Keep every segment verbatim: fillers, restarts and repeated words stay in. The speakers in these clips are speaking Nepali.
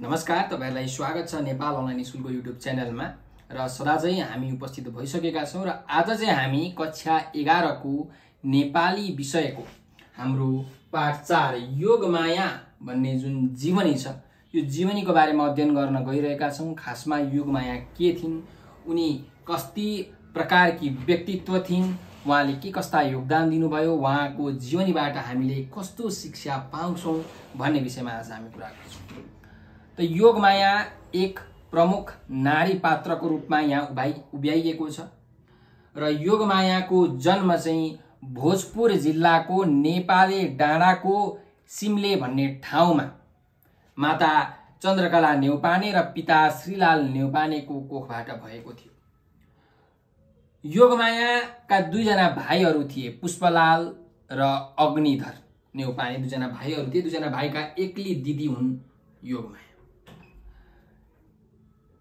नमस्कार तपाईहरुलाई स्वागत छ नेपाल अनलाइन स्कुलको युट्युब च्यानलमा र सदा चाहिँ हामी उपस्थित भइसकेका छौं र आज चाहिँ हामी कक्षा एघार को नेपाली विषयको हाम्रो पाठ चार योगमाया भन्ने जुन जीवनी छ यो जीवनीको बारेमा अध्ययन गर्न गइरहेका छौं। खासमा योगमाया के थिइन्, उनी कस्ती प्रकारकी व्यक्तित्व थिइन्, उहाँले के कस्ता योगदान दिनुभयो, उहाँको जीवनीबाट हामीले कस्तो शिक्षा पाउँछौं भन्ने विषयमा आज हामी कुरा गर्छौं। तो योगमाया एक प्रमुख नारी पात्र को रूप में यहाँ उभ्याइ उभ्याइएको छ र योगमाया को जन्म चाहिँ भोजपुर जिला को नेपाले डाँडा को सिमले भन्ने ठाउँमा माता चन्द्रकला नेउपाने र पिता श्रीलाल नेउपाने को कोखबाट भएको थियो। योगमाया का दुईजना भाईहरू थिए, पुष्पलाल र अग्निधर नेउपाने। दुईजना भाईहरू थिए, दुईजना भाई का एक्ली दीदी हुन् योगमाया।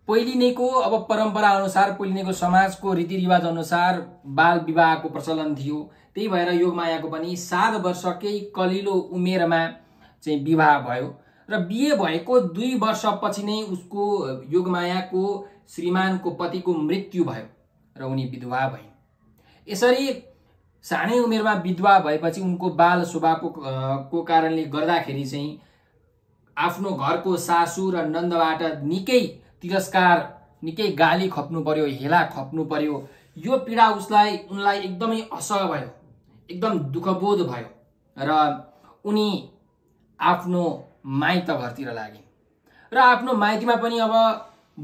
पहिलिने को अब परंपरा अनुसार पहिलिने को समाज को रीतिरिवाज अनुसार बाल विवाह को प्रचलन थियो, त्यही भएर योगमाया को पनि सात वर्षकै कलिलो उमेर में चाहिँ विवाह भयो र बिहे भएको दुई वर्ष पछि नै उसको योगमाया को श्रीमान को पति को मृत्यु भयो र उनी विधवा भइन्। यसरी सानै उमेरमा विधवा भएपछि उनको बाल स्वभावको को कारणले गर्दाखेरि चाहिँ आफ्नो घरको सासू र नन्दबाट निकै तिरस्कार, निकै गाली खप्नु पर्यो, हेला खप्नु पर्यो। यो पीडा उसलाई उनलाई एकदमै असह्य भयो, एकदम दुःखबोध भयो र उनी आफ्नो माइत घरतिर लागिन् र आफ्नो माइतीमा पनि अब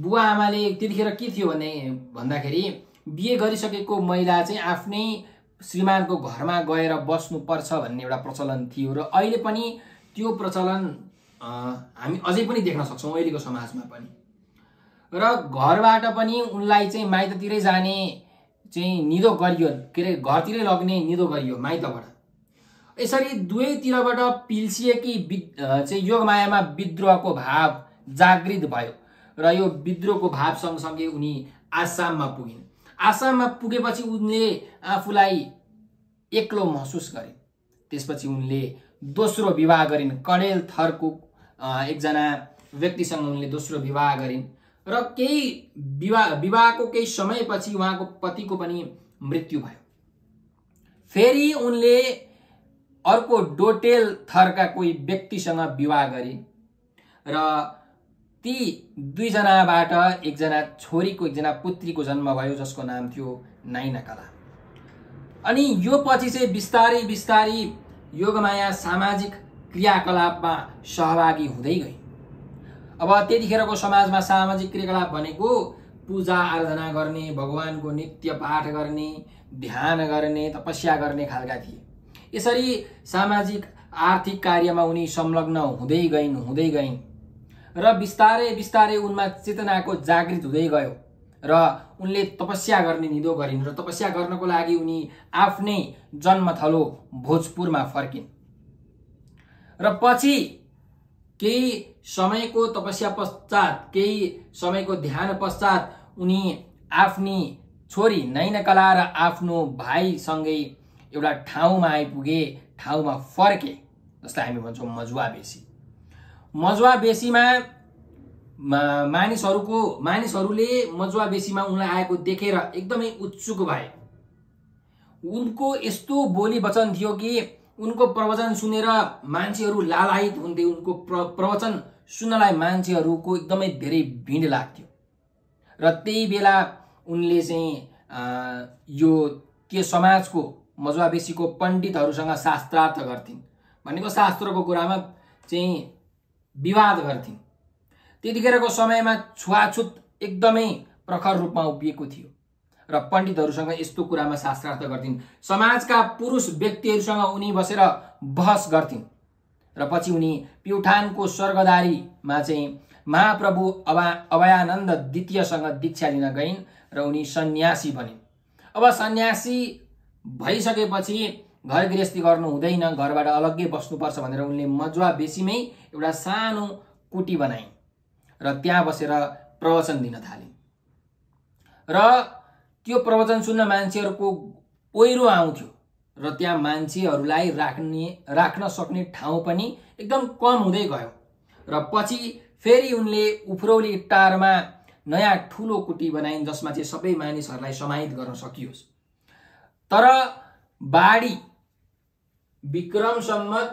बुवा आमाले त्यतिखेर के थियो भने भन्दाखेरि बिहे गरिसकेको महिला चाहिँ आफ्नै श्रीमानको घरमा गएर बस्नुपर्छ भन्ने एउटा प्रचलन थियो र अहिले पनि त्यो प्रचलन हामी अझै पनि देख्न सक्छौँ अहिलेको समाजमा पनि। र घरबाट पनि उनलाई चाहिँ माइततिरै जाने चाहिँ निधो गरियो, के अरे घरतिरै लग्ने निधो गरियो माइतबाट। यसरी दुवैतिरबाट पिल्सिएकी चाहिँ योगमायामा विद्रोहको भाव जागृत भयो र यो विद्रोहको भाव सँगसँगै उनी आसाममा पुगिन्। आसाममा पुगेपछि उनले आफूलाई एक्लो महसुस गरिन्। त्यसपछि उनले दोस्रो विवाह गरिन्, कडेल थरको एकजना व्यक्तिसँग उनले दोस्रो विवाह गरिन् र केही विवाह विवाहको केही समयपछि उहाँको पतिको पनि मृत्यु भयो। फेरि उनले अर्को डोटेल थरका कोही व्यक्तिसँग विवाह गरिन् र ती दुईजनाबाट एकजना छोरीको एकजना पुत्रीको जन्म भयो जसको नाम थियो नाइना कला। अनि यो पछि चाहिँ बिस्तारै बिस्तारै योगमाया सामाजिक क्रियाकलापमा सहभागी हुँदै गई। अब त्यतिखेरको समाजमा सामाजिक क्रियाकलाप भनेको पूजा आराधना गर्ने, भगवानको नित्य पाठ गर्ने, ध्यान गर्ने, तपस्या गर्ने खालका थिए। यसरी सामाजिक आर्थिक कार्यमा उनी संलग्न हुँदै गइन् हुँदै गइन् र बिस्तारै बिस्तारै उनमा चेतनाको जागृत हुँदै गयो र उनले तपस्या गर्ने निधो गरिन् र तपस्या गर्नको लागि उनी आफ्नै जन्मथलो भोजपुरमा फर्किन् र पछि केही समयको तपस्या पश्चात, केही समयको ध्यान पश्चात उनी आफ्नी छोरी नाइना कला र आफ्नो भाइसँगै एउटा ठाउँमा आइपुगे, ठाउँमा फर्के जसलाई हामी भन्छौँ मजुवाबेसी। मजुवाबेसीमा मानिसहरुको मानिसहरुले मजुवाबेसीमा उनलाई आएको देखेर एकदमै उत्सुक भए। उनको यस्तो बोली वचन थियो कि उनको प्रवचन सुनेर मान्छेहरु लालायित हुन्थे, उनको प्र प्रवचन सुन्नलाई मान्छेहरुको एकदमै धेरै भिड लाग्थ्यो र त्यही बेला उनले चाहिँ यो त्यो समाजको मजुवाबेसीको पण्डितहरुसँग शास्त्रार्थ गर्थिन्, भनेको शास्त्रको कुरामा चाहिँ विवाद गर्थिन्। त्यतिखेरको समयमा छुवाछुत एकदमै प्रखर रूपमा उभिएको थियो र पण्डितहरुसँग यस्तो कुरामा शास्त्रार्थ गर्थिन्। समाजका पुरुष व्यक्तिहरुसँग उनी बसेर बहस गर्थिन् र पछि उनी प्युठानको स्वर्गदारीमा चाहिँ महाप्रभु अवा अभयानन्द द्वितीयसँग दीक्षा लिन गइन् र उनी सन्यासी बनिन्। अब सन्यासी भइसकेपछि घर गृहस्थी गर्नु हुँदैन, घरबाट अलग्गै बस्नुपर्छ भनेर उनले मजुवाबेसीमै एउटा सानो कुटी बनाइन् र त्यहाँ बसेर प्रवचन दिन थालिन् र त्यो प्रवचन सुन्न मान्छेहरुको ओइरो आउँथ्यो र त्यहाँ मान्छेहरुलाई राख्ने राख्न सक्ने ठाउँ पनि एकदम कम हुँदै गयो र पछि फेरि उनले उफ्रौली टारमा नयाँ ठूलो कुटी बनाइन् जसमा चाहिँ सबै मानिसहरूलाई समाहित गर्न सकियोस्। तर बाढी विक्रम सम्मत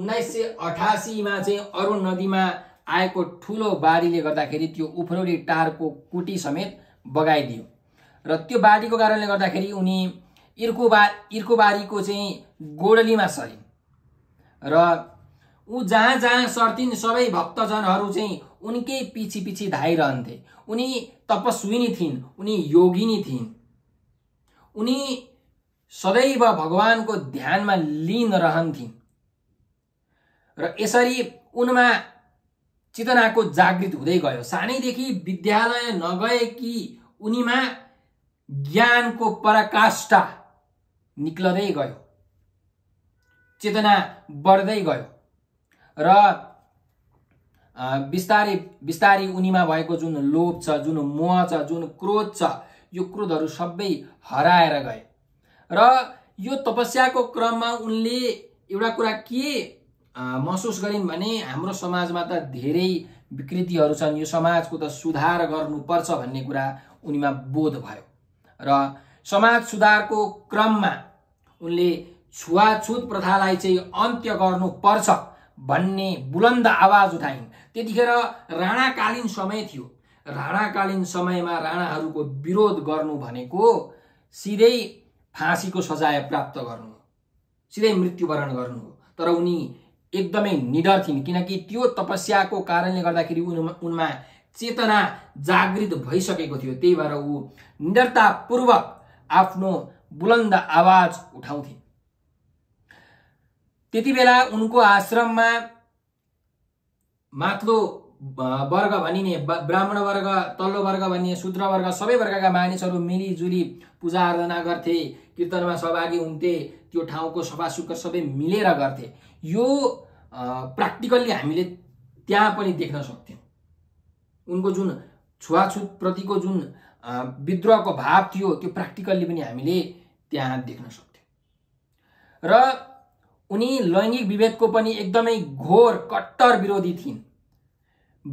उन्नाइस सौ अठासी में अरुण नदी में आएको ठूलो बाढीले गर्दाखेरि त्यो उफ्रौली टारको कुटी समेत बगाइदियो र त्यो बाढीको कारणले गर्दाखेरि उनी इर्कुबा इर्कुबारीको चाहिँ गोडलीमा सरिन् र ऊ जहाँ जहाँ सर्तिन सबै भक्तजनहरू चाहिँ उनकै पछि पछि धाइरहन्थे। उनी तपस्विनी थिइन्, उनी योगिनी थिइन्, उनी सदैव भगवानको ध्यानमा लीन रहन्थिन् र यसरी उनमा चेतनाको जागृत हुँदै गयो। सानैदेखि विद्यालय नगएकी उनीमा ज्ञानको पराकाष्ठा निक्लदै गयो, चेतना बढ्दै गयो र बिस्तारै बिस्तारै उनीमा भएको जुन लोभ छ, जुन मोह छ, जुन क्रोध छ, यो क्रोधहरू सबै हराएर गए र यो तपस्याको क्रममा उनले एउटा कुरा के महसुस गरिन् भने हाम्रो समाजमा त धेरै विकृतिहरू छन्, यो समाजको त सुधार गर्नुपर्छ भन्ने कुरा उनीमा बोध भयो र समाज सुधारको क्रममा उनले छुवाछुत प्रथालाई चाहिँ अन्त्य गर्नुपर्छ भन्ने बुलन्द आवाज उठाइन्। त्यतिखेर राणाकालीन समय थियो। राणाकालीन समयमा राणाहरूको विरोध गर्नु भनेको सिधै फाँसीको सजाय प्राप्त गर्नु, सिधै मृत्युवरण गर्नु हो। तर उनी एकदमै निडर थिइन् किनकि त्यो तपस्याको कारणले गर्दाखेरि उनमा उनमा चेतना जागृत भइसकेको थियो। त्यही भएर ऊ निडरतापूर्वक आफ्नो बुलन्द आवाज उठाउँथे। त्यति बेला उनको आश्रममा माथिल्लो वर्ग भनिने ब्राह्मण वर्ग, तल्लो वर्ग भनिने शूद्र वर्ग, सबै वर्गका मानिसहरू मिलिजुली पूजा आराधना गर्थे, कीर्तनमा सहभागी हुन्थे, त्यो ठाउँको सफासुग्घर सबै मिलेर गर्थे। यो प्र्याक्टिकल्ली हामीले त्यहाँ पनि देख्न सक्थ्यौँ। उनको जुन छुवाछुत प्रतिको जुन विद्रोहको भाव थियो त्यो प्र्याक्टिकल्ली पनि हामीले त्यहाँ देख्न सक्थ्यौँ र उनी लैङ्गिक विभेदको पनि एकदमै घोर कट्टर विरोधी थिइन्।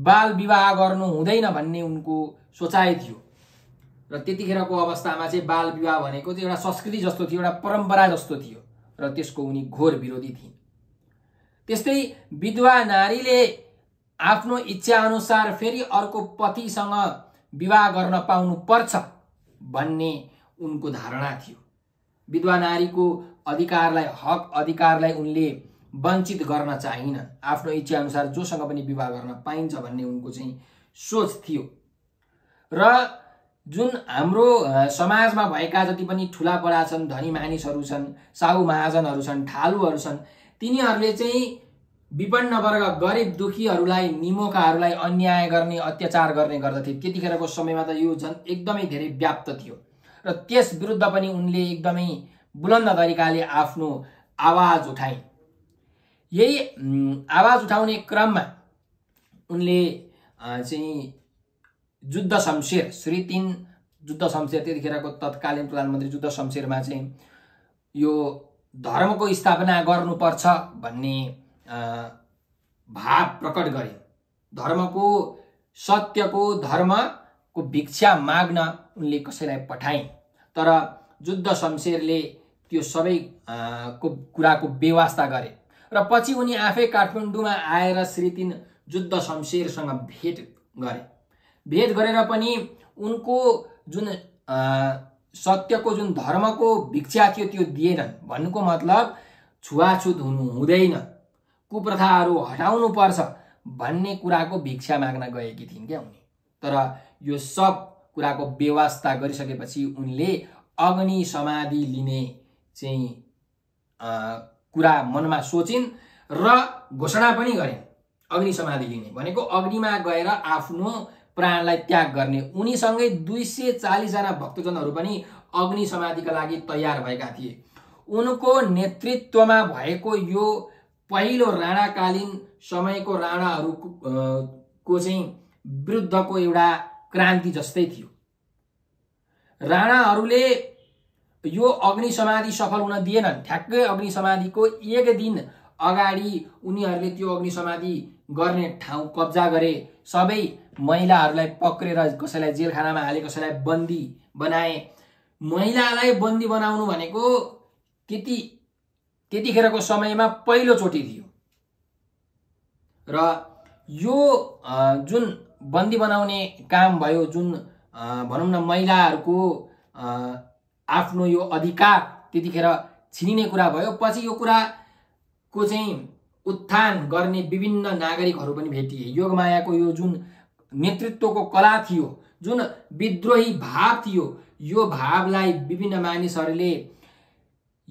बाल विवाह गर्नु हुँदैन भन्ने उनको सोचाइ थियो र त्यतिखेरको अवस्थामा चाहिँ बाल विवाह भनेको चाहिँ एउटा संस्कृति जस्तो थियो, एउटा परम्परा जस्तो थियो र त्यसको उनी घोर विरोधी थिइन्। त्यस्तै विधवा नारीले आफ्नो इच्छा अनुसार फेरि अर्को पतिसँग विवाह गर्न पाउनु पर्छ भन्ने उनको धारणा थियो। विधवा नारीको अधिकारलाई, हक अधिकारलाई उनले वञ्चित गर्न चाहिन, आफ्नो इच्छा अनुसार जोसँग पनि विवाह गर्न पाइन्छ भन्ने उनको चाहिँ सोच थियो। र जुन हाम्रो समाजमा भएका जति पनि ठुला बडा छन्, धनी मानिसहरू छन्, साहु महाजनहरू छन्, ठालुहरू छन्, तिनीहरूले चाहिँ विपन्न वर्ग, गरिब दुखीहरूलाई, निमोकाहरूलाई अन्याय गर्ने, अत्याचार गर्ने गर्दथे। त्यतिखेरको समयमा त यो झन् एकदमै धेरै व्याप्त थियो र त्यस विरुद्ध पनि उनले एकदमै बुलन्द तरिकाले आफ्नो आवाज उठाइन्। यही आवाज उठाउने क्रममा उनले चाहिँ जुद्ध शमशेर श्री तीन जुद्ध शमशेर त्यतिखेरको तत्कालीन प्रधानमन्त्री जुद्ध शमशेरमा चाहिँ यो धर्मको स्थापना गर्नुपर्छ भन्ने भाव प्रकट गरे। धर्मको, सत्यको, धर्मको भिक्षा माग्न उनले कसैलाई पठाइन्। तर जुद्ध शमशेरले त्यो सबै को कुराको बेवास्ता गरे र पछि उनी आफै काठमाडौँमा आएर श्री तीन जुद्ध शमशेरसँग भेट गरे। भेट गरेर पनि उनको जुन सत्यको, जुन धर्मको भिक्षा थियो त्यो दिएनन्। भन्नुको मतलब छुवाछुत हुनु हुँदैन, कुप्रथाहरू हटाउनु पर्छ भन्ने कुराको भिक्षा माग्न गएकी थिइन् क्या उनी। तर यो सब कुराको बेवास्ता गरिसकेपछि उनले अग्नि समाधि लिने चाहिँ कुरा मनमा सोचिन् र घोषणा पनि गरिन्। अग्नि समाधि लिने भनेको अग्निमा गएर आफ्नो प्राणलाई त्याग गर्ने। उनीसँगै दुई सय चालीस जना भक्तजनहरू पनि अग्नि समाधिका लागि तयार भएका थिए। उनको नेतृत्वमा भएको यो पहिलो राणाकालीन समयको राणाहरूको को चाहिँ विरुद्धको एउटा क्रान्ति जस्तै थियो। राणाहरूले यो अग्नि समाधि सफल हुन दिएनन्। ठ्याक्कै अग्नि समाधिको एक दिन अगाडि उनीहरूले त्यो अग्नि समाधि गर्ने ठाउँ कब्जा गरे। सबै महिलाहरूलाई पक्रेर कसैलाई जेलखानामा हाले, कसैलाई बन्दी बनाए। महिलालाई बन्दी बनाउनु भनेको त्यति त्यतिखेरको समयमा पहिलो चोटी थियो र यो जुन बन्दी बनाउने काम भयो, जुन भनौं न महिलाहरूको आफ्नो यो अधिकार त्यतिखेर छिनिने कुरा भयो। पछि यो कुरा को चाहिँ उत्थान गर्ने विभिन्न नागरिकहरू पनि भेटिए। योगमायाको यो जुन नेतृत्वको कला थियो, जुन विद्रोही भाव थियो, यो भावलाई विभिन्न मानिसहरूले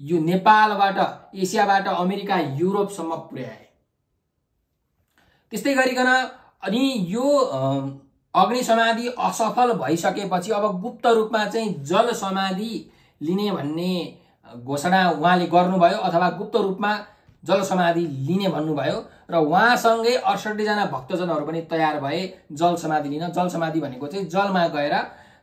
यो नेपालबाट, एसियाबाट अमेरिका, युरोपसम्म पुर्याए। त्यस्तै गरिकन अनि यो अग्नि समाधि असफल भइसकेपछि अब गुप्त रूपमा चाहिँ जल समाधि लिने भन्ने घोषणा उहाँले गर्नुभयो, अथवा गुप्त रूपमा जल समाधि लिने भन्नुभयो र उहाँसँगै अठसट्ठी जना भक्तजनहरू पनि तयार भए जल समाधि लिन। जल समाधि भनेको चाहिँ जलमा गएर,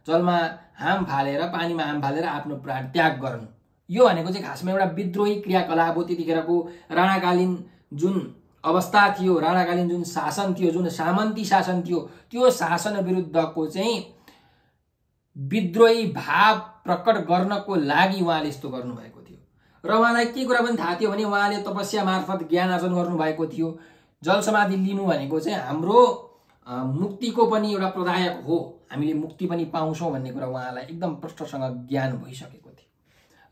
जलमा हाम फालेर, पानीमा हाम फालेर आफ्नो प्राण त्याग गर्नु। यो भनेको चाहिँ खासमा एउटा विद्रोही क्रियाकलाप हो। त्यतिखेरको राणाकालीन जुन अवस्था थियो, राणाकालीन जुन शासन थियो, जुन सामन्ती शासन थियो, त्यो शासन विरुद्धको चाहिँ विद्रोही भाव प्रकट गर्नको लागि उहाँले यस्तो गर्नुभएको थियो। र उहाँलाई के कुरा पनि थाहा थियो भने उहाँले तपस्या मार्फत ज्ञान आर्जन गर्नुभएको थियो। जल समाधि लिनु भनेको चाहिँ हाम्रो मुक्तिको पनि एउटा प्रदायक हो, हामीले मुक्ति पनि पाउँछौँ भन्ने कुरा उहाँलाई एकदम प्रष्टसँग ज्ञान भइसकेको थियो।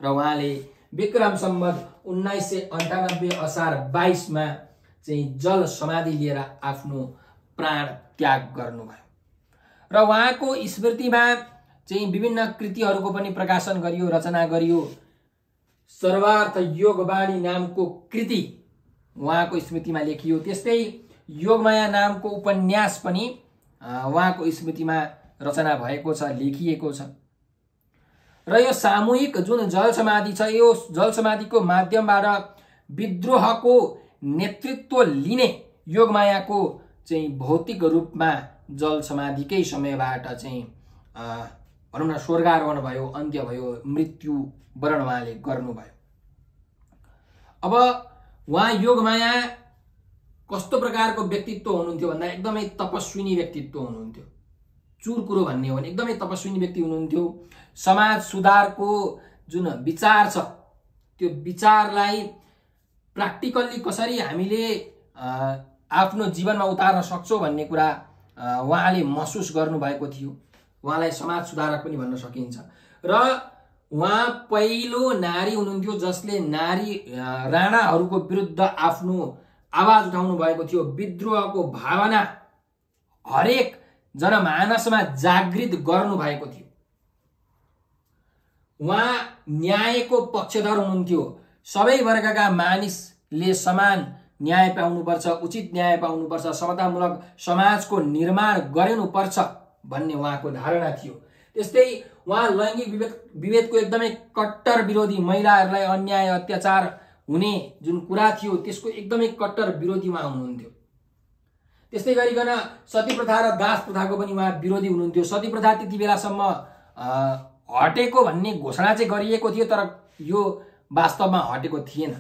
र उहाँले विक्रम सम्वत उन्नाइस सय अन्ठानब्बे असार बाइसमा चाहिँ जल समाधि लिएर आफ्नो प्राण त्याग गर्नुभयो र उहाँको स्मृतिमा चाहिँ विभिन्न कृतिहरूको पनि प्रकाशन गरियो, रचना गरियो। सर्वार्थ योगवाणी नामको कृति उहाँको स्मृतिमा लेखियो। त्यस्तै योगमाया नामको उपन्यास पनि उहाँको स्मृतिमा रचना भएको छ, लेखिएको छ। र यो सामूहिक जुन जल समाधि छ, यो जल समाधिको माध्यमबाट विद्रोहको नेतृत्व लिने योगमायाको चाहिँ भौतिक रूपमा जल समाधिकै समयबाट चाहिँ भनौँ न स्वर्गारोहण भयो, अन्त्य भयो, मृत्यु वरण उहाँले गर्नुभयो। अब उहाँ योगमाया कस्तो प्रकारको व्यक्तित्व हुनुहुन्थ्यो भन्दा एकदमै तपस्विनी व्यक्तित्व हुनुहुन्थ्यो। चुर कुरो भन्ने हो भने एकदमै तपस्विनी व्यक्ति हुनुहुन्थ्यो। समाज सुधारको जुन विचार छ, त्यो विचारलाई प्र्याक्टिकल्ली कसरी हामीले आफ्नो जीवनमा उतार्न सक्छौँ भन्ने कुरा उहाँले महसुस गर्नुभएको थियो। उहाँलाई समाज सुधारक पनि भन्न सकिन्छ र उहाँ पहिलो नारी हुनुहुन्थ्यो जसले नारी राणाहरूको विरुद्ध आफ्नो आवाज उठाउनु भएको थियो। विद्रोहको भावना हरेक जनमानसमा जागृत गर्नुभएको थियो। उहाँ न्यायको पक्षधर हुनुहुन्थ्यो। सबै वर्गका मानिसले समान न्याय पाउनुपर्छ, उचित न्याय पाउनुपर्छ, समतामूलक समाजको निर्माण गरिनुपर्छ भन्ने उहाँको धारणा थियो। त्यस्तै उहाँ लैङ्गिक विभेद विभेदको एकदमै कट्टर विरोधी, महिलाहरूलाई अन्याय अत्याचार हुने जुन कुरा थियो त्यसको एकदमै कट्टर विरोधी उहाँ हुनुहुन्थ्यो। त्यस्तै गरिकन सती प्रथा र दास प्रथाको पनि उहाँ विरोधी हुनुहुन्थ्यो। सती प्रथा त्यति बेलासम्म हटेको भन्ने घोषणा चाहिँ गरिएको थियो, तर यो वास्तवमा हटेको थिएन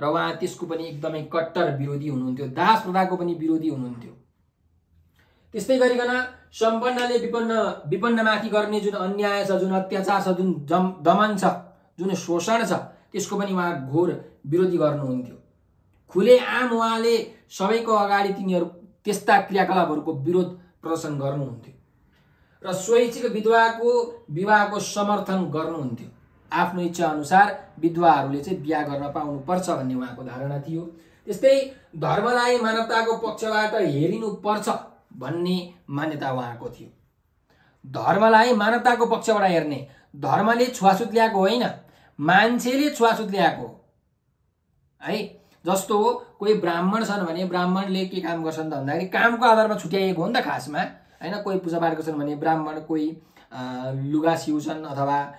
र उहाँ त्यसको पनि एकदमै कट्टर विरोधी हुनुहुन्थ्यो। दास प्रथाको पनि विरोधी हुनुहुन्थ्यो। त्यस्तै गरिकन सम्पन्नले विपन्न विपन्नमाथि गर्ने जुन अन्याय छ, जुन अत्याचार छ, जुन दमन छ, जुन शोषण छ, त्यसको पनि उहाँ घोर विरोधी गर्नुहुन्थ्यो। खुलेआम उहाँले सबैको अगाडि तिनीहरू त्यस्ता क्रियाकलापहरूको विरोध प्रदर्शन गर्नुहुन्थ्यो र स्वैच्छिक विधवाको विवाहको समर्थन गर्नुहुन्थ्यो। आफ्नो इच्छा अनुसार विधवाहरूले चाहिँ बिहा गर्न पाउनुपर्छ भन्ने उहाँको धारणा थियो। त्यस्तै धर्मलाई मानवताको पक्षबाट हेरिनुपर्छ भन्ने मान्यता उहाँको थियो। धर्मलाई मानवताको पक्षबाट हेर्ने, धर्मले छुवाछुत ल्याएको होइन, मान्छेले छुवाछुत ल्याएको है। जस्तो कोही ब्राह्मण छन् भने ब्राह्मणले के काम गर्छन् त भन्दाखेरि कामको आधारमा छुट्याइएको हो नि त खासमा, होइन। कोही पूजापाठ गर्छन् भने ब्राह्मण, कोही लुगा सिउँछन् अथवा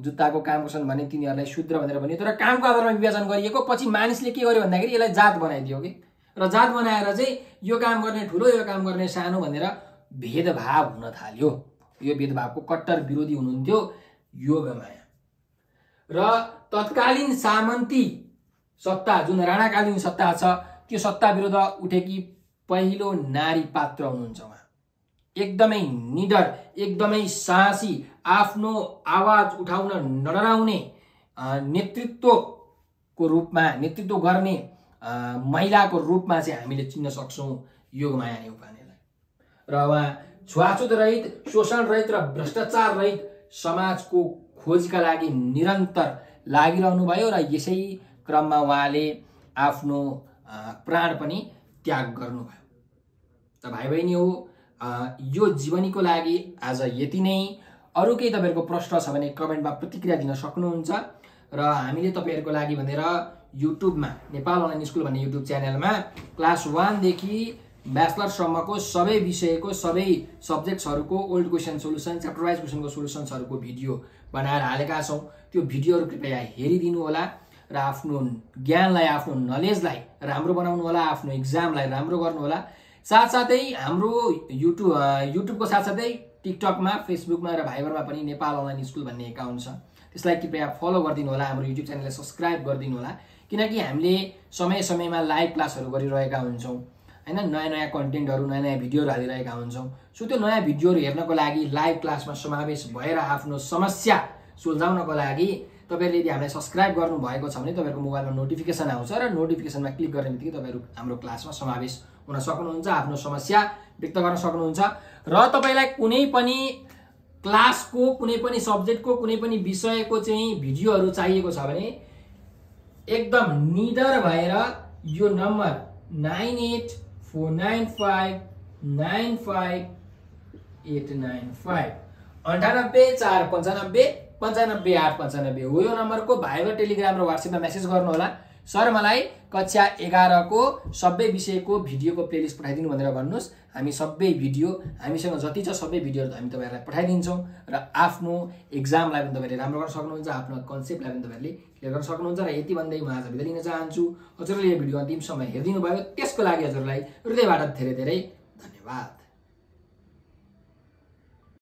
जुत्ताको काम गर्छन् भने तिनीहरूलाई शूद्र भनेर भनियो। तर कामको आधारमा विभाजन गरिएको। पछि मानिसले के गर्यो भन्दाखेरि यसलाई जात बनाइदियो कि, र जात बनाएर चाहिँ यो काम गर्ने ठुलो, यो काम गर्ने सानो भनेर भेदभाव हुन थाल्यो। यो भेदभावको कट्टर विरोधी हुनुहुन्थ्यो योगमाया। र तत्कालीन सामन्ती सत्ता जुन राणाकालीन सत्ता छ त्यो सत्ता विरुद्ध उठेकी पहिलो नारी पात्र हुनुहुन्छ उहाँ। एकदमै निडर, एकदमै साहसी, आफ्नो आवाज उठाउन नडराउने, नेतृत्वको रूपमा नेतृत्व गर्ने महिलाको रूपमा चाहिँ हामीले चिन्न सक्छौँ योगमाया नेउपानेलाई। र उहाँ छुवाछुत रहित, शोषण रहित र भ्रष्टाचार रहित समाजको खोजका लागि निरन्तर लागिरहनु भयो र यसै क्रममा उहाँले आफ्नो प्राण पनि त्याग गर्नुभयो। त भाइ बहिनी हो यो जीवनीको लागि आज यति नै। अरु केही तपाईहरुको प्रश्न छ भने कमेन्टमा प्रतिक्रिया दिन सक्नुहुन्छ र हामीले तपाईहरुको लागि भनेर युट्युबमा नेपाल अनलाइन स्कुल भन्ने युट्युब च्यानलमा क्लास एक देखि ब्याचलर सम्मको सबै विषयको सबै सब्जेक्ट्सहरुको old question solution, chapter wise क्वेसनको सोलुसन्सहरुको भिडियो बनाएर हालेका छौं। त्यो भिडियोहरु कृपया हेरिदिनु होला र आफ्नो ज्ञानलाई, आफ्नो नलेजलाई राम्रो बनाउनु होला, आफ्नो एक्जामलाई राम्रो गर्नु होला। साथसाथै हाम्रो युट्युब युट्युबको साथसाथै टिकटकमा, फेसबुकमा र भाइबरमा पनि नेपाल अनलाइन स्कुल भन्ने एकाउन्ट छ, त्यसलाई कृपया फलो गरिदिनु होला। हाम्रो युट्युब च्यानललाई सब्स्क्राइब गरिदिनु होला, किनकि हामीले समय समयमा लाइभ क्लासहरु गरिरहेका हुन्छौं हैन, नयाँ नयाँ कन्टेन्टहरु, नयाँ नयाँ भिडियोहरु हालिरहेका हुन्छौं। सो त्यो नयाँ भिडियोहरु हेर्नको लागि, लाइभ क्लासमा समावेश भएर आफ्नो समस्या सुल्झाउनको लागि तपाईहरुले यदि हामीलाई सब्स्क्राइब गर्नु भएको छ भने तपाईहरुको मोबाइलमा नोटिफिकेसन आउँछ र नोटिफिकेसनमा क्लिक गर्ने बित्तिकै तपाईहरु हाम्रो क्लासमा समावेश हुन सक्नुहुन्छ, आफ्नो समस्या व्यक्त गर्न सक्नुहुन्छ। र तपाईलाई कुनै पनि क्लासको, कुनै पनि सब्जेक्टको, कुनै पनि विषयको चाहिँ भिडियोहरु चाहिएको छ भने एकदम निडर भएर यो number nine eight four nine five nine five eight nine five, अन्ठानब्बे चार पन्चानब्बे पन्चानब्बे आठ पन्चानब्बे हो यो नम्बरको। भाइबर, टेलिग्राम र व्हाट्सएपमा मेसेज गर्नु होला। सर मलाई कक्षा एघारको सबै विषयको भिडियोको प्लेलिस्ट पठाइदिनु भनेर भन्नुहोस्। हामी सबै भिडियो, हामीसँग जति छ सबै भिडियोहरू हामी तपाईहरुलाई पठाइदिन्छौँ र आफ्नो एक्जामलाई पनि तपाईहरुले राम्रो गर्न सक्नुहुन्छ, आफ्नो कन्सेप्टलाई पनि तपाईहरुले क्लियर गर्न सक्नुहुन्छ। र यति भन्दै म आज बिदा लिन चाहन्छु। हजुरले यो भिडियो अन्तिम समय हेरिदिनु भयो त्यसको लागि हजुरलाई हृदयबाट धेरै धेरै धन्यवाद।